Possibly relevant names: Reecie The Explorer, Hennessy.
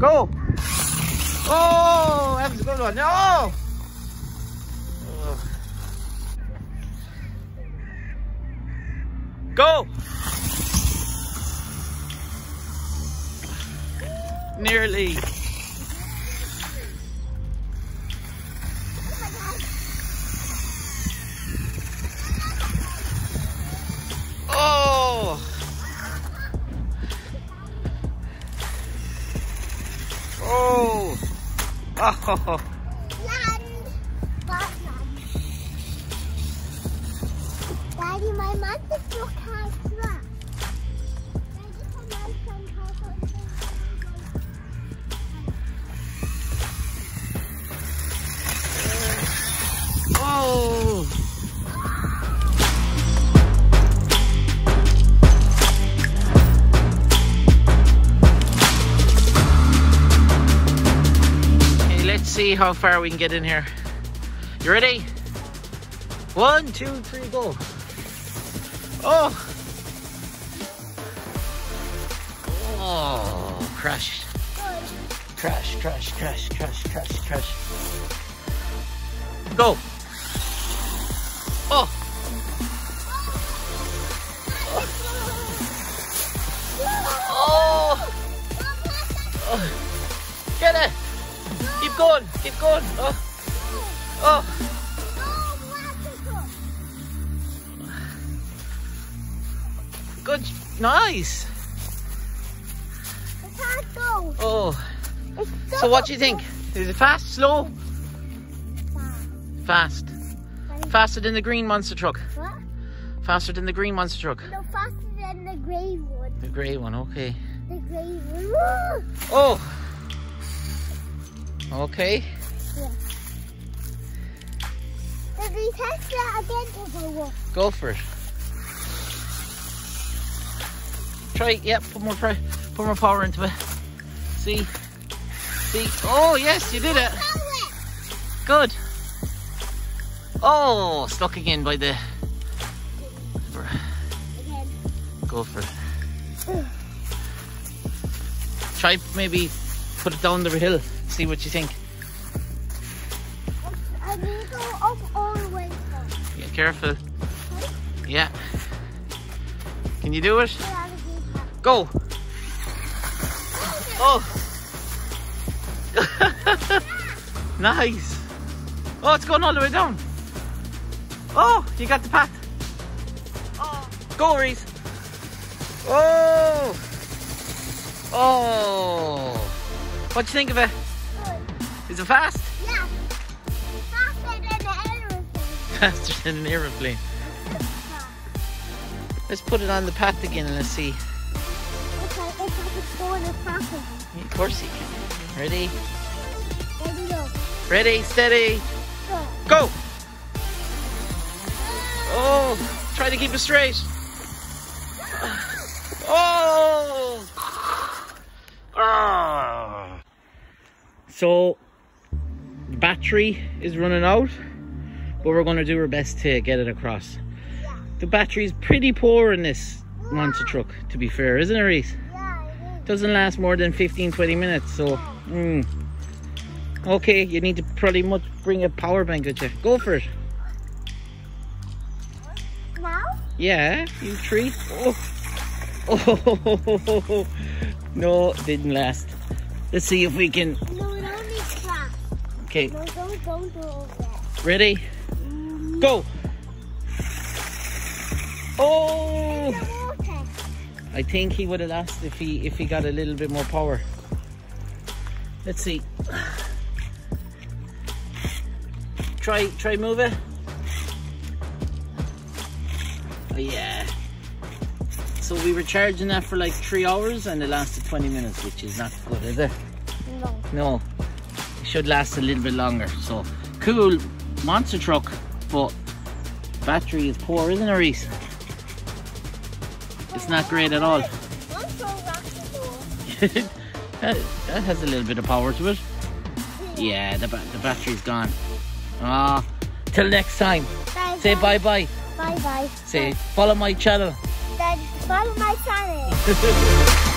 Go! Oh, em có đuổi nhau. Go! Nearly. Oh! Oh! Oh! Daddy, my mom is so hard. See how far we can get in here. You ready? 1, 2, 3, go. Oh! Oh, crush. Crush, crush, crush, crush, crush, crush. Go. Oh! Oh! Oh. Get it! Keep going, keep going. Oh, oh. Good, nice. It's hard though. Oh. So what do you think? Is it fast, slow? Fast. Faster than the green monster truck. What? Faster than the green monster truck. No, faster than the grey one. The grey one, okay. The grey one. Oh. Okay. Yeah. Did we test that again? Go for it. Try, yep, put more power into it. See? See? Oh yes, you did it. Good. Oh, stuck again by the again. Go for it. Try maybe put it down the hill. See what you think. I'm gonna go up all the way. Yeah, careful. Okay. Yeah. Can you do it? Yeah, go. Oh. Nice. Oh, it's going all the way down. Oh, you got the path. Oh. Go, Reece. Oh. Oh. What do you think of it? Is it fast? Yeah. Faster than an aeroplane. Faster than an aeroplane. Let's put it on the path again and let's see. It's going as fast as it. Of course you can. Ready? Ready, go. Ready, steady. Go. Go. Oh, try to keep it straight. Oh. Oh. So. Battery is running out, but we're going to do our best to get it across. Yeah. The battery is pretty poor in this monster truck, to be fair, isn't it, Reece? Yeah, it is. Doesn't last more than 15-20 minutes, so okay, you need to probably bring a power bank with you. Go for it now. Yeah, you treat. Oh. Oh no, it didn't last. Let's see if we can. Okay. No, don't do all that. Ready? Go! Oh! I think he would have lost if he got a little bit more power. Let's see. Try move it. Oh, yeah. So we were charging that for like 3 hours and it lasted 20 minutes, which is not good, is it? No. No. Should last a little bit longer. So cool monster truck, but battery is poor, isn't it, Reece? It's not great at all. That has a little bit of power to it. Yeah, the battery's gone. Ah, till next time. Bye, say bye bye. Bye bye. Say follow my channel. Follow my channel.